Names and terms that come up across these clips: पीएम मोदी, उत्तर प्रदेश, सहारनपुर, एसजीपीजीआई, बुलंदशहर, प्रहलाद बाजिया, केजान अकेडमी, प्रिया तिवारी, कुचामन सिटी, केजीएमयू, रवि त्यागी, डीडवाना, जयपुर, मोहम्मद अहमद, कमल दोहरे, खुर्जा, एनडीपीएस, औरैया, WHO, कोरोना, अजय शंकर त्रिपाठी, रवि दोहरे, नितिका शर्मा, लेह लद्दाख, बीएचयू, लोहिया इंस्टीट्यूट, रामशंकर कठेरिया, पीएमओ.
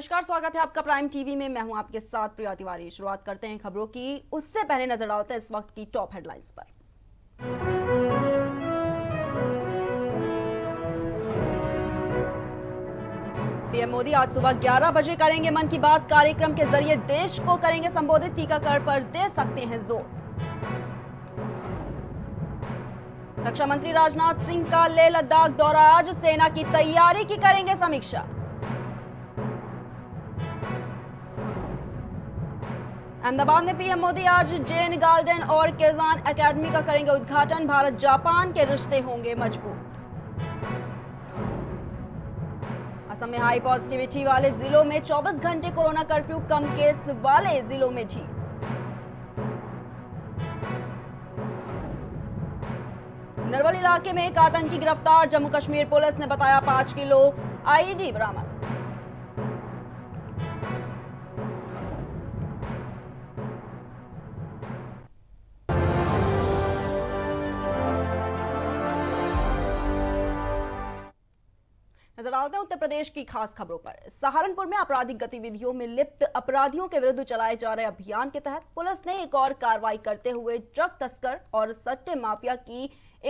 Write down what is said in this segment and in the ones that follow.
नमस्कार, स्वागत है आपका प्राइम टीवी में। मैं हूं आपके साथ प्रिया तिवारी। शुरुआत करते हैं खबरों की, उससे पहले नजर डालते हैं इस वक्त की टॉप हेडलाइंस पर। पीएम मोदी आज सुबह 11 बजे करेंगे मन की बात कार्यक्रम के जरिए देश को करेंगे संबोधित। टीकाकरण पर दे सकते हैं जोर। रक्षा मंत्री राजनाथ सिंह का लेह लद्दाख दौरा आज, सेना की तैयारी की करेंगे समीक्षा। अहमदाबाद में पीएम मोदी आज जेएन गार्डन और केजान अकेडमी का करेंगे उद्घाटन। भारत जापान के रिश्ते होंगे मजबूत। असम में हाई पॉजिटिविटी वाले जिलों में 24 घंटे कोरोना कर्फ्यू, कम केस वाले जिलों में ढील। नरवल इलाके में एक आतंकी गिरफ्तार, जम्मू कश्मीर पुलिस ने बताया 5 किलो आईडी बरामद। नजर डालते हैं उत्तर प्रदेश की खास खबरों पर। सहारनपुर में आपराधिक गतिविधियों में लिप्त अपराधियों के विरुद्ध चलाए जा रहे अभियान के तहत पुलिस ने एक और कार्रवाई करते हुए ड्रग तस्कर और सट्टे माफिया की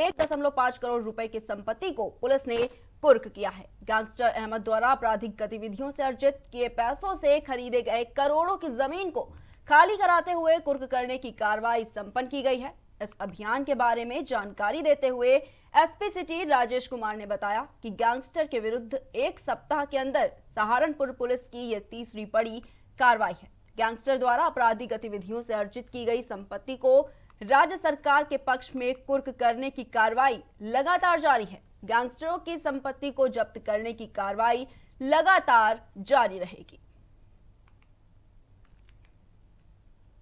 1.5 करोड़ रुपए की संपत्ति को पुलिस ने कुर्क किया है। गैंगस्टर अहमद द्वारा आपराधिक गतिविधियों से अर्जित किए पैसों से खरीदे गए करोड़ों की जमीन को खाली कराते हुए कुर्क करने की कार्रवाई संपन्न की गई है। इस अभियान के बारे में जानकारी देते हुए एसपी सिटी राजेश कुमार ने बताया कि गैंगस्टर के विरुद्ध 1 सप्ताह के अंदर सहारनपुर पुलिस की यह 3री बड़ी कार्रवाई है। गैंगस्टर द्वारा आपराधिक गतिविधियों से अर्जित की गई संपत्ति को राज्य सरकार के पक्ष में कुर्क करने की कार्रवाई लगातार जारी है। गैंगस्टरों की संपत्ति को जब्त करने की कार्रवाई लगातार जारी रहेगी।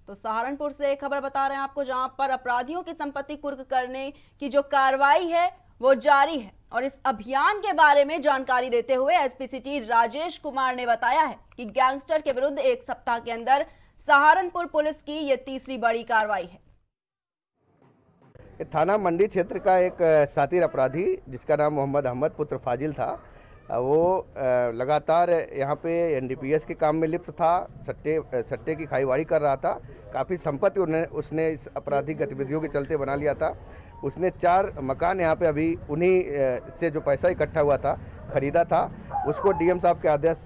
तो सहारनपुर से खबर बता रहे हैं आपको, जहां पर अपराधियों की संपत्ति कुर्क करने की जो कार्रवाई है वो जारी है। और इस अभियान के बारे में जानकारी देते हुए एसपी सिटी राजेश कुमार ने बताया है कि गैंगस्टर के विरुद्ध 1 सप्ताह के अंदर सहारनपुर पुलिस की ये 3री बड़ी कार्रवाई है। थाना मंडी क्षेत्र का एक सातिर अपराधी जिसका नाम मोहम्मद अहमद पुत्र फाजिल था, वो लगातार यहाँ पे एनडीपीएस के काम में लिप्त था, सट्टे की खाईवाड़ी कर रहा था। काफ़ी संपत्ति उसने इस आपराधिक गतिविधियों के चलते बना लिया था। उसने 4 मकान यहाँ पे अभी उन्हीं से जो पैसा इकट्ठा हुआ था खरीदा था। उसको डीएम साहब के आदेश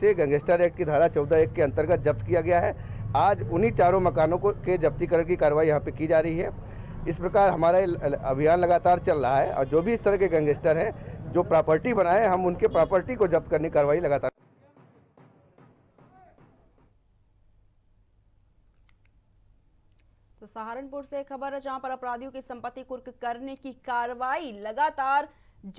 से गैंगस्टर एक्ट की धारा 14(1) के अंतर्गत जब्त किया गया है। आज उन्हीं 4 मकानों के जब्तीकरण की कार्रवाई यहाँ पर की जा रही है। इस प्रकार हमारा अभियान लगातार चल रहा है और जो भी इस तरह के गैंगस्टर हैं, जो प्रॉपर्टी बनाए, हम उनके प्रॉपर्टी को जब्त करने की कार्रवाई लगातार। तो सहारनपुर से खबर है, जहां पर अपराधियों की संपत्ति कुर्क करने की कार्रवाई लगातार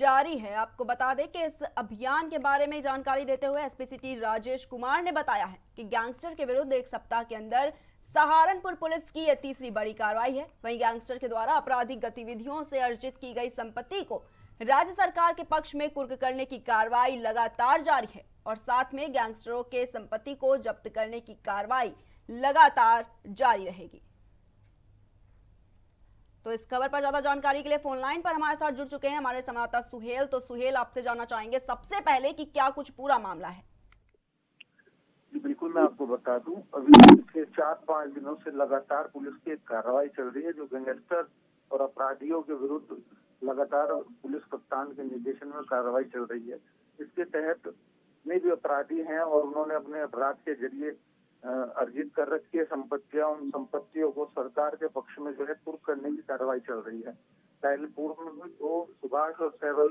जारी है। आपको बता दें कि इस अभियान के बारे में जानकारी देते हुए एसपी सिटी राजेश कुमार ने बताया है कि गैंगस्टर के विरुद्ध 1 सप्ताह के अंदर सहारनपुर पुलिस की यह 3री बड़ी कार्रवाई है। वहीं गैंगस्टर के द्वारा आपराधिक गतिविधियों से अर्जित की गई संपत्ति को राज्य सरकार के पक्ष में कुर्क करने की कार्रवाई लगातार जारी है और साथ में गैंगस्टरों के संपत्ति को जब्त करने की कार्रवाई लगातार जारी रहेगी। तो इस खबर पर ज्यादा जानकारी के लिए फोन लाइन पर हमारे साथ जुड़ चुके हैं हमारे संवाददाता सुहेल। तो सुहेल, आपसे जानना चाहेंगे सबसे पहले कि क्या कुछ पूरा मामला है। बिल्कुल, मैं आपको बता दूं, अभी पिछले 4-5 दिनों से लगातार पुलिस की एक कार्रवाई चल रही है जो गैंगस्टर और अपराधियों के विरुद्ध लगातार पुलिस कप्तान के निर्देशन में कार्रवाई चल रही है। इसके तहत जितने भी अपराधी हैं और उन्होंने अपने अपराध के जरिए अर्जित कर रखी है संपत्तियां, उन संपत्तियों को सरकार के पक्ष में जो है कुर्क करने की कार्रवाई चल रही है। पहले पूर्व में भी 2 सुभाष और सहवल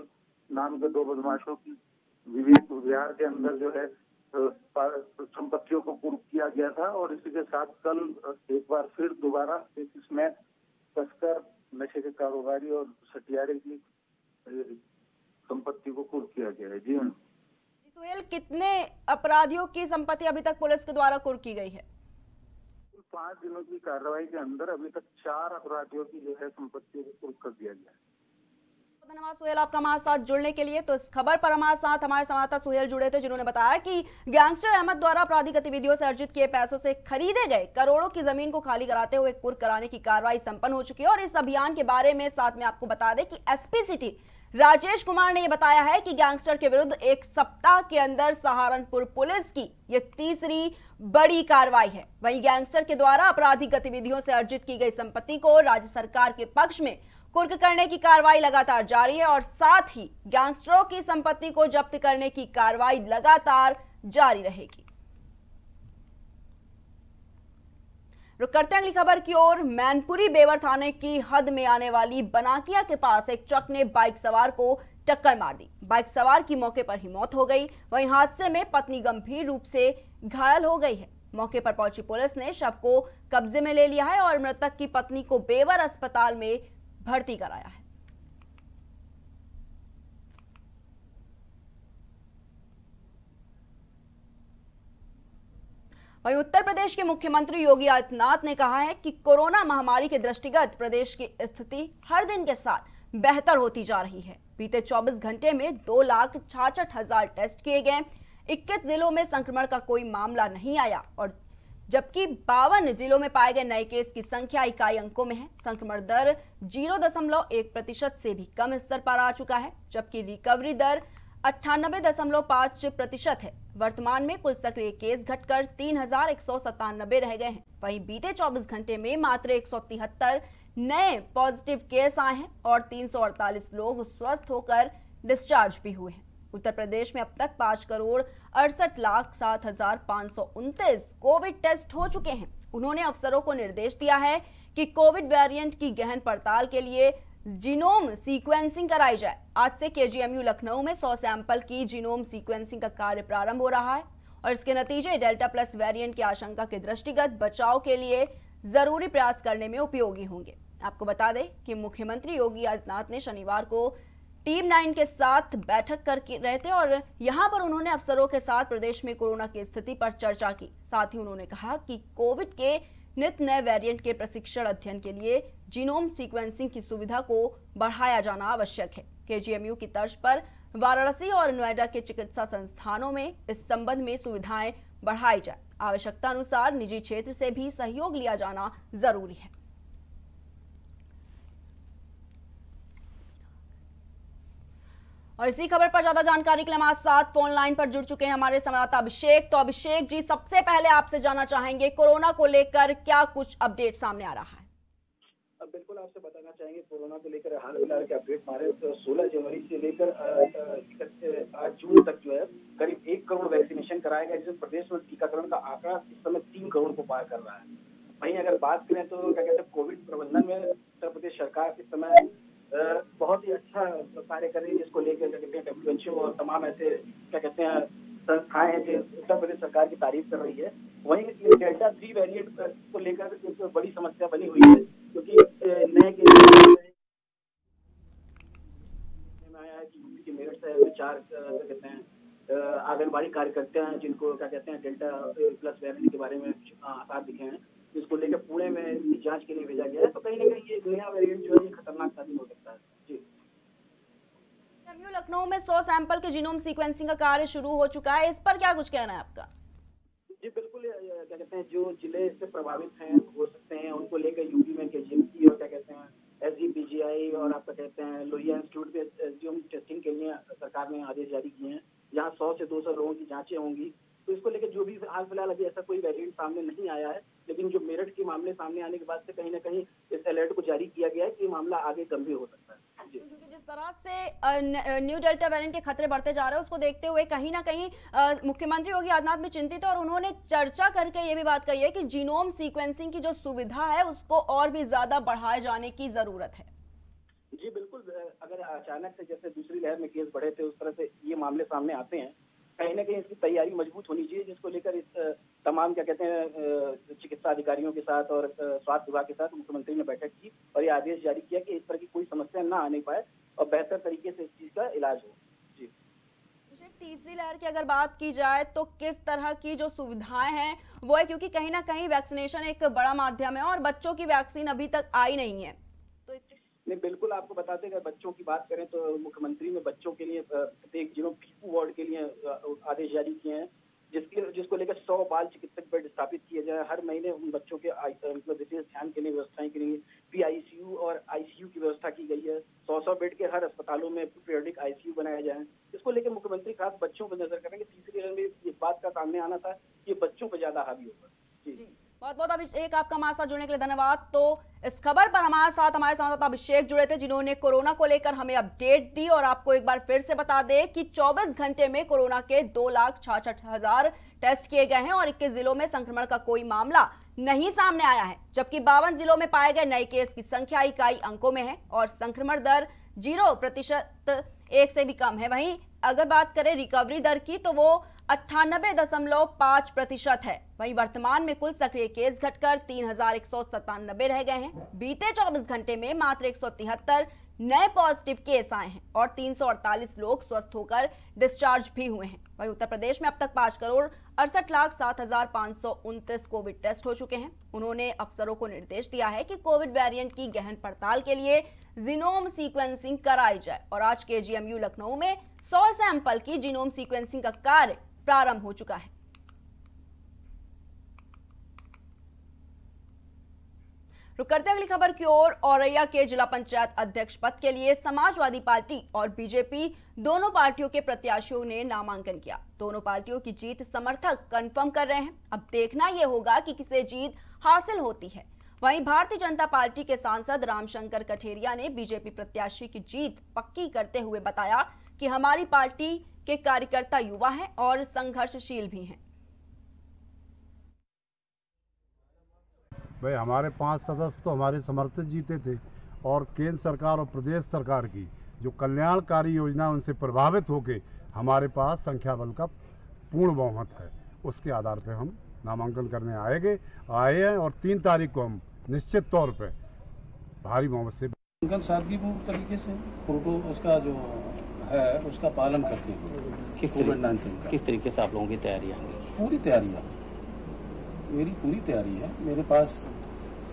नाम के 2 बदमाशों की विवेक विहार के अंदर जो है संपत्तियों को कुर्क किया गया था। और इसी के साथ कल एक बार फिर दोबारा एक इसमें तस्कर, नशे के कारोबारी और सटियारे की संपत्ति को कुर्क किया गया है। जी सुहेल, कितने अपराधियों की संपत्ति अभी तक पुलिस के द्वारा कुर्क की गई है? 5 दिनों की कार्रवाई के अंदर अभी तक 4 अपराधियों की जो है संपत्ति को कुर्क कर दिया गया है। धन्यवाद सुहेल आपका हमारे साथ जुड़ने के लिए। तो इस खबर पर हमारे साथ हमारे संवाददाता सुहेल जुड़े थे, जिन्होंने बताया कि गैंगस्टर अहमद द्वारा आपराधिक गतिविधियों से अर्जित किए पैसों से खरीदे गए करोड़ों की जमीन को खाली कराते हुए कुर्क कराने की कार्रवाई संपन्न हो चुकी है। और इस अभियान के बारे में साथ में आपको बता दें कि एसपी सिटी राजेश कुमार ने यह बताया है कि गैंगस्टर के विरुद्ध एक सप्ताह के अंदर सहारनपुर पुलिस की यह तीसरी बड़ी कार्रवाई है। वहीं गैंगस्टर के द्वारा आपराधिक गतिविधियों से अर्जित की गई संपत्ति को राज्य सरकार के पक्ष में कुर्क करने की कार्रवाई लगातार जारी है और साथ ही गैंगस्टरों की संपत्ति को जब्त करने की कार्रवाई लगातार जारी रहेगी। रुक करते हैं अगली खबर की ओर। मैनपुरी बेवर थाने की हद में आने वाली बनाकिया के पास एक ट्रक ने बाइक सवार को टक्कर मार दी। बाइक सवार की मौके पर ही मौत हो गई। वहीं हादसे में पत्नी गंभीर रूप से घायल हो गई है। मौके पर पहुंची पुलिस ने शव को कब्जे में ले लिया है और मृतक की पत्नी को बेवर अस्पताल में भर्ती कराया है। वहीं उत्तर प्रदेश के मुख्यमंत्री योगी आदित्यनाथ ने कहा है कि कोरोना महामारी के दृष्टिगत प्रदेश की स्थिति हर दिन के साथ बेहतर होती जा रही है। बीते 24 घंटे में 2,66,000 टेस्ट किए गए। 21 जिलों में संक्रमण का कोई मामला नहीं आया और जबकि 52 जिलों में पाए गए नए केस की संख्या इकाई अंकों में है। संक्रमण दर 0.1% से भी कम स्तर पर आ चुका है, जबकि रिकवरी दर 98.5% है। वर्तमान में कुल सक्रिय केस घटकर 3,197 रह गए हैं। वहीं बीते 24 घंटे में मात्र 173 नए पॉजिटिव केस आए हैं और 348 लोग स्वस्थ होकर डिस्चार्ज भी हुए हैं। उत्तर प्रदेश में अब तक 5,68,07,529 कोविड टेस्ट हो चुके हैं। उन्होंने अफसरों को निर्देश दिया है कि कोविड वेरिएंट की गहन पड़ताल के लिए जीनोम सीक्वेंसिंग कराई जाए। आज से केजीएमयू लखनऊ में 100 सैंपल की जीनोम सीक्वेंसिंग का कार्य प्रारंभ हो रहा है और इसके नतीजे डेल्टा प्लस वेरिएंट की आशंका के दृष्टिगत बचाव के लिए जरूरी प्रयास करने में उपयोगी होंगे। आपको बता दें कि मुख्यमंत्री योगी आदित्यनाथ ने शनिवार को टीम 9 के साथ बैठक कर रहे थे और यहाँ पर उन्होंने अफसरों के साथ प्रदेश में कोरोना की स्थिति पर चर्चा की। साथ ही उन्होंने कहा कि कोविड के नित नए वेरिएंट के प्रशिक्षण अध्ययन के लिए जीनोम सीक्वेंसिंग की सुविधा को बढ़ाया जाना आवश्यक है। केजीएमयू की तर्ज पर वाराणसी और नोएडा के चिकित्सा संस्थानों में इस संबंध में सुविधाएं बढ़ाई जाए। आवश्यकता अनुसार निजी क्षेत्र से भी सहयोग लिया जाना जरूरी है। और इसी खबर पर ज्यादा जानकारी के लिए हमारे साथ फोन लाइन पर जुड़ चुके हैं हमारे संवाददाता अभिषेक। तो अभिषेक जी, सबसे पहले आपसे जानना चाहेंगे कोरोना को लेकर क्या कुछ अपडेट सामने आ रहा है। बिल्कुल आपसे बताना चाहेंगे कोरोना को लेकर हाल फिलहाल के अपडेट हमारे 16 जनवरी से लेकर 8 जून तक जो है करीब 1 करोड़ वैक्सीनेशन कराया गया, जिसमें प्रदेश में टीकाकरण का आंकड़ा इस समय 3 करोड़ को पार कर रहा है। वहीं अगर बात करें तो क्या कहते हैं कोविड प्रबंधन में उत्तर प्रदेश सरकार इस समय बहुत ही अच्छा कार्य कर रही है, जिसको लेकर क्या कहते हैं WHO और तमाम ऐसे क्या कहते हैं संस्थाएं हैं जो उत्तर प्रदेश सरकार की तारीफ कर रही है। वहीं डेल्टा 3 वेरिएंट को लेकर तो बड़ी समस्या बनी हुई है, क्योंकि नए आया है कि यूपी के मेरठ शहर में 4 क्या कहते हैं आंगनबाड़ी कार्यकर्ता हैं जिनको क्या कहते हैं डेल्टा प्लस वेरिएंट के बारे में आसार दिखे हैं, जिसको लेकर पुणे में इसकी जांच के लिए भेजा गया है। तो कहीं ना कहीं ये नया वेरिएंट जो है खतरनाक साबित हो सकता है। जी, केजीएमयू लखनऊ में 100 सैंपल के जीनोम सीक्वेंसिंग का कार्य शुरू हो चुका है, इस पर क्या कुछ कहना है आपका? जी बिल्कुल, क्या कहते हैं जो जिले इससे प्रभावित हैं हो सकते हैं उनको लेकर यूपी में केजीएमसी और क्या कहते हैं SGPGI और आपका कहते हैं लोहिया इंस्टीट्यूट के जीनोम टेस्टिंग के लिए सरकार ने आदेश जारी किए हैं, जहाँ 100 से 200 लोगों की जाँचें होंगी। तो इसको लेकर जो भी हाल फिलहाल अभी ऐसा कोई वेरिएंट सामने नहीं आया है, लेकिन जो मेरठ के मामले सामने आने के बाद से कहीं ना कहीं इस अलर्ट को जारी किया गया है कि मामला आगे गंभीर हो सकता है। क्योंकि जिस तरह से न्यू डेल्टा वेरिएंट के खतरे बढ़ते जा रहे हैं उसको देखते हुए कहीं ना कहीं मुख्यमंत्री योगी आदित्यनाथ भी चिंतित है और उन्होंने चर्चा करके ये भी बात कही है कि जीनोम सीक्वेंसिंग की जो सुविधा है उसको और भी ज्यादा बढ़ाए जाने की जरूरत है। जी बिल्कुल, अगर अचानक से जैसे दूसरी लहर में केस बढ़े थे उस तरह से ये मामले सामने आते हैं, कहीं ना कहीं इसकी तैयारी मजबूत होनी चाहिए, जिसको लेकर इस तमाम क्या कहते हैं चिकित्सा अधिकारियों के साथ और स्वास्थ्य विभाग के साथ मुख्यमंत्री ने बैठक की और ये आदेश जारी किया कि इस तरह की कोई समस्या ना आने पाए और बेहतर तरीके से इस चीज का इलाज हो। जी, तीसरी लहर की अगर बात की जाए तो किस तरह की जो सुविधाएं हैं वो है, क्योंकि कहीं ना कहीं वैक्सीनेशन एक बड़ा माध्यम है और बच्चों की वैक्सीन अभी तक आई नहीं है। नहीं बिल्कुल, आपको बताते हैं बच्चों की बात करें तो मुख्यमंत्री ने बच्चों के लिए प्रत्येक जिलों PQ वार्ड के लिए आदेश जारी किए हैं जिसको लेकर 100 बाल चिकित्सक बेड स्थापित किए जाए। हर महीने उन बच्चों के मतलब विशेष ध्यान के लिए व्यवस्थाएं के लिए पीआईसीयू और आईसीयू की व्यवस्था की गई है। 100 बेड के हर अस्पतालों में पीरियडिक आईसीयू बनाए जाए। इसको लेकर मुख्यमंत्री खास बच्चों पर नजर करेंगे। तीसरी रन में इस बात का सामने आना था कि बच्चों पर ज्यादा हावी होगा। जी बहुत बहुत अभिषेक, आपका हमारे साथ जुड़ने के लिए धन्यवाद। तो इस खबर पर हमारे साथ अभिषेक जुड़े थे, जिन्होंने कोरोना को लेकर हमें अपडेट दी। और आपको एक बार फिर से बता दें कि 24 घंटे में कोरोना के 2,66,000 टेस्ट किए गए हैं और 21 जिलों में संक्रमण का कोई मामला नहीं सामने आया है, जबकि 52 जिलों में पाए गए नए केस की संख्या इकाई अंकों में है और संक्रमण दर 0% 1 से भी कम है। वहीं अगर बात करें रिकवरी दर की तो वो 98.5% है। वहीं वर्तमान में कुल सक्रिय केस घटकर 3,197 रह गए हैं। बीते 24 घंटे में मात्र 173 नए पॉजिटिव केस आए हैं और 348 लोग स्वस्थ होकर डिस्चार्ज भी हुए हैं। वहीं उत्तर प्रदेश में अब तक 5,68,07,529 कोविड टेस्ट हो चुके हैं। उन्होंने अफसरों को निर्देश दिया है कि कोविड वेरिएंट की गहन पड़ताल के लिए जीनोम सीक्वेंसिंग कराई जाए और आज केजीएमयू लखनऊ में 100 सैंपल की जीनोम सीक्वेंसिंग का कार्य प्रारंभ हो चुका है। रुक करते अगली खबर की ओर। औरैया के जिला पंचायत अध्यक्ष पद के लिए समाजवादी पार्टी और बीजेपी दोनों पार्टियों के प्रत्याशियों ने नामांकन किया। दोनों पार्टियों की जीत समर्थक कंफर्म कर रहे हैं। अब देखना यह होगा कि किसे जीत हासिल होती है। वहीं भारतीय जनता पार्टी के सांसद रामशंकर कठेरिया ने बीजेपी प्रत्याशी की जीत पक्की करते हुए बताया कि हमारी पार्टी के कार्यकर्ता युवा हैं और संघर्षशील भी हैं। भाई हमारे 5 सदस्य तो हमारे समर्थक जीते थे और केंद्र सरकार और प्रदेश सरकार की जो कल्याणकारी योजना उनसे प्रभावित होकर हमारे पास संख्या बल का पूर्ण बहुमत है, उसके आधार पर हम नामांकन करने आए हैं और 3 तारीख को हम निश्चित तौर पर भारी बहुमत से सादगीपूर्ण तरीके से फोटो उसका जो है उसका पालन करते हुए किस तरीके से आप लोगों की तैयारियाँ? पूरी तैयारियाँ, मेरी पूरी तैयारी है। मेरे पास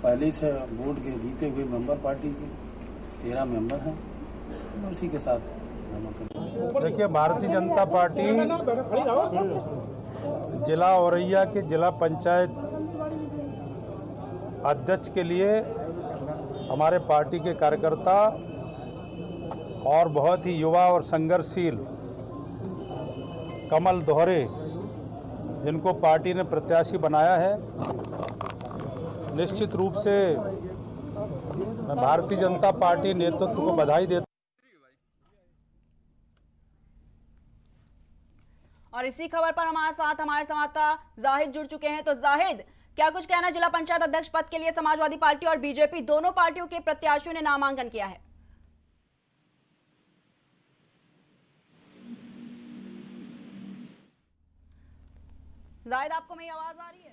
पहले से बोर्ड के जीते हुए मेंबर पार्टी के 13 मेंबर हैं, मैं उसी के साथ नामांकन। देखिए भारतीय जनता पार्टी जिला औरैया के जिला पंचायत अध्यक्ष के लिए हमारे पार्टी के कार्यकर्ता और बहुत ही युवा और संघर्षशील कमल दोहरे जिनको पार्टी ने प्रत्याशी बनाया है, निश्चित रूप से मैं भारतीय जनता पार्टी नेतृत्व को बधाई देता हूं। और इसी खबर पर हमारे साथ हमारे संवाददाता जाहिद जुड़ चुके हैं। तो जाहिद, क्या कुछ कहना? जिला पंचायत अध्यक्ष पद के लिए समाजवादी पार्टी और बीजेपी दोनों पार्टियों के प्रत्याशियों ने नामांकन किया है। जाहिद, आपको मेरी आवाज आ रही है?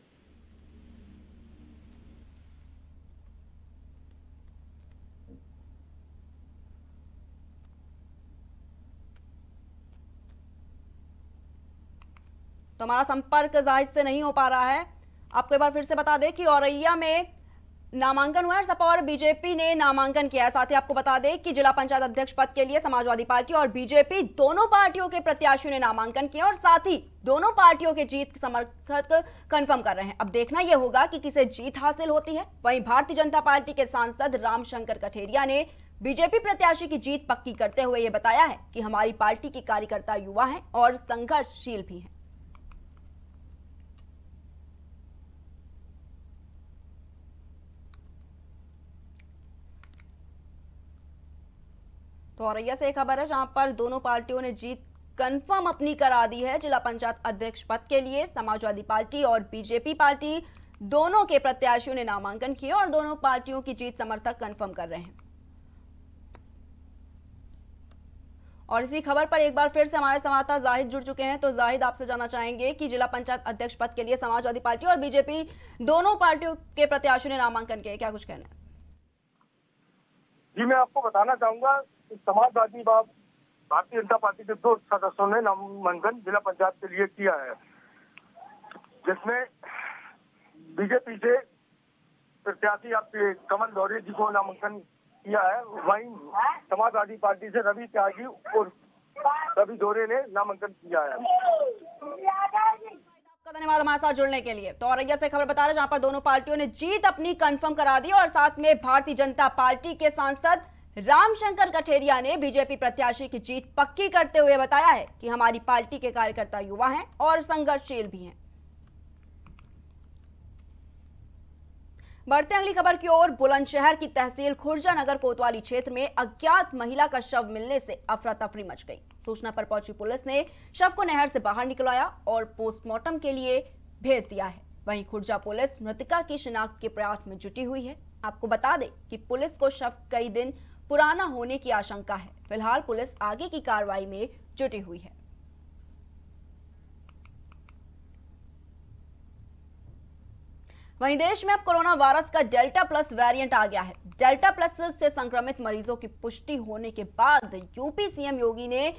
तो हमारा संपर्क जाहिद से नहीं हो पा रहा है। आपको एक बार फिर से बता दें कि औरैया में नामांकन हुआ है, सपा और बीजेपी ने नामांकन किया है। साथ ही आपको बता दें कि जिला पंचायत अध्यक्ष पद के लिए समाजवादी पार्टी और बीजेपी दोनों पार्टियों के प्रत्याशियों ने नामांकन किया और साथ ही दोनों पार्टियों के जीत समर्थक कंफर्म कर रहे हैं। अब देखना यह होगा कि किसे जीत हासिल होती है। वहीं भारतीय जनता पार्टी के सांसद रामशंकर कठेरिया ने बीजेपी प्रत्याशी की जीत पक्की करते हुए ये बताया है कि हमारी पार्टी के कार्यकर्ता युवा हैं और संघर्षशील भी हैं। तो औरैया से एक खबर है जहां पर दोनों पार्टियों ने जीत कंफर्म अपनी करा दी है। जिला पंचायत अध्यक्ष पद के लिए समाजवादी पार्टी और बीजेपी पार्टी दोनों के प्रत्याशियों ने नामांकन किया और दोनों पार्टियों की जीत समर्थक कंफर्म कर रहे हैं। और इसी खबर पर एक बार फिर से हमारे संवाददाता जाहिद जुड़ चुके हैं। तो जाहिद, आपसे जानना चाहेंगे कि जिला पंचायत अध्यक्ष पद के लिए समाजवादी पार्टी और बीजेपी दोनों पार्टियों के प्रत्याशियों ने नामांकन किया, क्या कुछ कहना है? जी, मैं आपको बताना चाहूंगा समाजवादी भारतीय जनता पार्टी के 2 सदस्यों ने नामांकन जिला पंचायत के लिए किया है, जिसमें बीजेपी से प्रत्याशी आपके कमल दोहरे जी को नामांकन किया है। वहीं समाजवादी पार्टी से रवि त्यागी और रवि दोहरे ने नामांकन किया है। आपका धन्यवाद हमारे साथ जुड़ने के लिए। तो औरैया से खबर बता रहे जहां पर दोनों पार्टियों ने जीत अपनी कंफर्म करा दी और साथ में भारतीय जनता पार्टी के सांसद रामशंकर कठेरिया ने बीजेपी प्रत्याशी की जीत पक्की करते हुए बताया है कि हमारी पार्टी के कार्यकर्ता युवा हैं और संघर्षशील भी हैं। बढ़ते अगली खबर की ओर, बुलंदशहर की तहसील खुर्जा नगर कोतवाली क्षेत्र में अज्ञात महिला का शव मिलने से अफरा तफरी मच गई। सूचना पर पहुंची पुलिस ने शव को नहर से बाहर निकलवाया और पोस्टमार्टम के लिए भेज दिया है। वहीं खुर्जा पुलिस मृतका की शिनाख्त के प्रयास में जुटी हुई है। आपको बता दें कि पुलिस को शव कई दिन पुराना होने की आशंका है। फिलहाल पुलिस आगे की कार्रवाई में जुटी हुई है। वहीं देश में अब कोरोना वायरस का डेल्टा प्लस वेरिएंट आ गया है। डेल्टा प्लस से संक्रमित मरीजों की पुष्टि होने के बाद यूपी सीएम योगी ने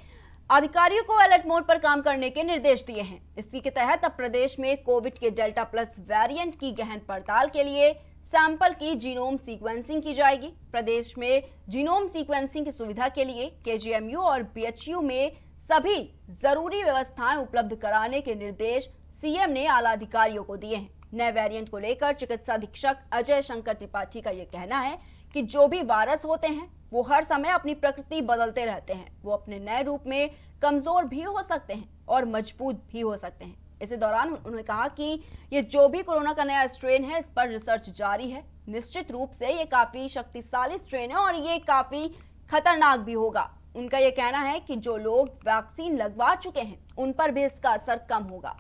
अधिकारियों को अलर्ट मोड पर काम करने के निर्देश दिए हैं। इसी के तहत अब प्रदेश में कोविड के डेल्टा प्लस वेरिएंट की गहन पड़ताल के लिए सैंपल की जीनोम सीक्वेंसिंग की जाएगी। प्रदेश में जीनोम सीक्वेंसिंग की सुविधा के लिए केजीएमयू और बीएचयू में सभी जरूरी व्यवस्थाएं उपलब्ध कराने के निर्देश सीएम ने आला अधिकारियों को दिए हैं। नए वेरिएंट को लेकर चिकित्सा अधीक्षक अजय शंकर त्रिपाठी का यह कहना है कि जो भी वायरस होते हैं वो हर समय अपनी प्रकृति बदलते रहते हैं। वो अपने नए रूप में कमजोर भी हो सकते हैं और मजबूत भी हो सकते हैं। इसी दौरान उन्होंने कहा कि ये जो भी कोरोना का नया स्ट्रेन है, इस पर रिसर्च जारी है। निश्चित रूप से ये काफी शक्तिशाली स्ट्रेन है और ये काफी खतरनाक भी होगा। उनका ये कहना है कि जो लोग वैक्सीन लगवा चुके हैं उन पर भी इसका असर कम होगा।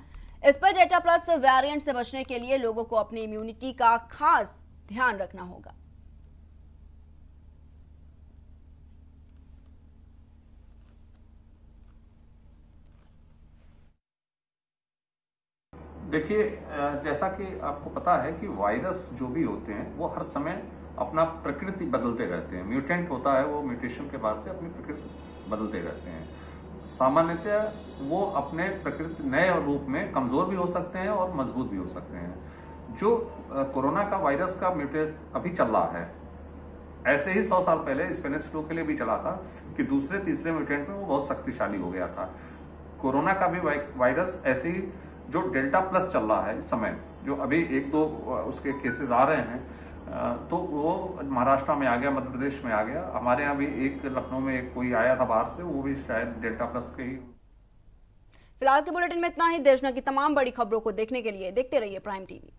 इस पर डेल्टा प्लस वेरिएंट से बचने के लिए लोगों को अपनी इम्यूनिटी का खास ध्यान रखना होगा। देखिए, जैसा कि आपको पता है कि वायरस जो भी होते हैं वो हर समय अपना प्रकृति बदलते रहते हैं। म्यूटेंट होता है, वो म्यूटेशन के बाद से अपनी प्रकृति बदलते रहते हैं। सामान्यतः वो अपने प्रकृति नए रूप में कमज़ोर भी हो सकते हैं और मजबूत भी हो सकते हैं। जो कोरोना का वायरस का म्यूटेंट अभी चल रहा है, ऐसे ही 100 साल पहले स्पेनिश फ्लू के लिए भी चला था कि दूसरे तीसरे म्यूटेंट में वो बहुत शक्तिशाली हो गया था। कोरोना का भी वायरस ऐसे ही, जो डेल्टा प्लस चल रहा है इस समय, जो अभी 1-2 उसके केसेस आ रहे हैं, तो वो महाराष्ट्र में आ गया, मध्य प्रदेश में आ गया। हमारे यहाँ भी एक लखनऊ में एक कोई आया था बाहर से, वो भी शायद डेल्टा प्लस के ही। फिलहाल के बुलेटिन में इतना ही। देश की तमाम बड़ी खबरों को देखने के लिए देखते रहिए प्राइम टीवी।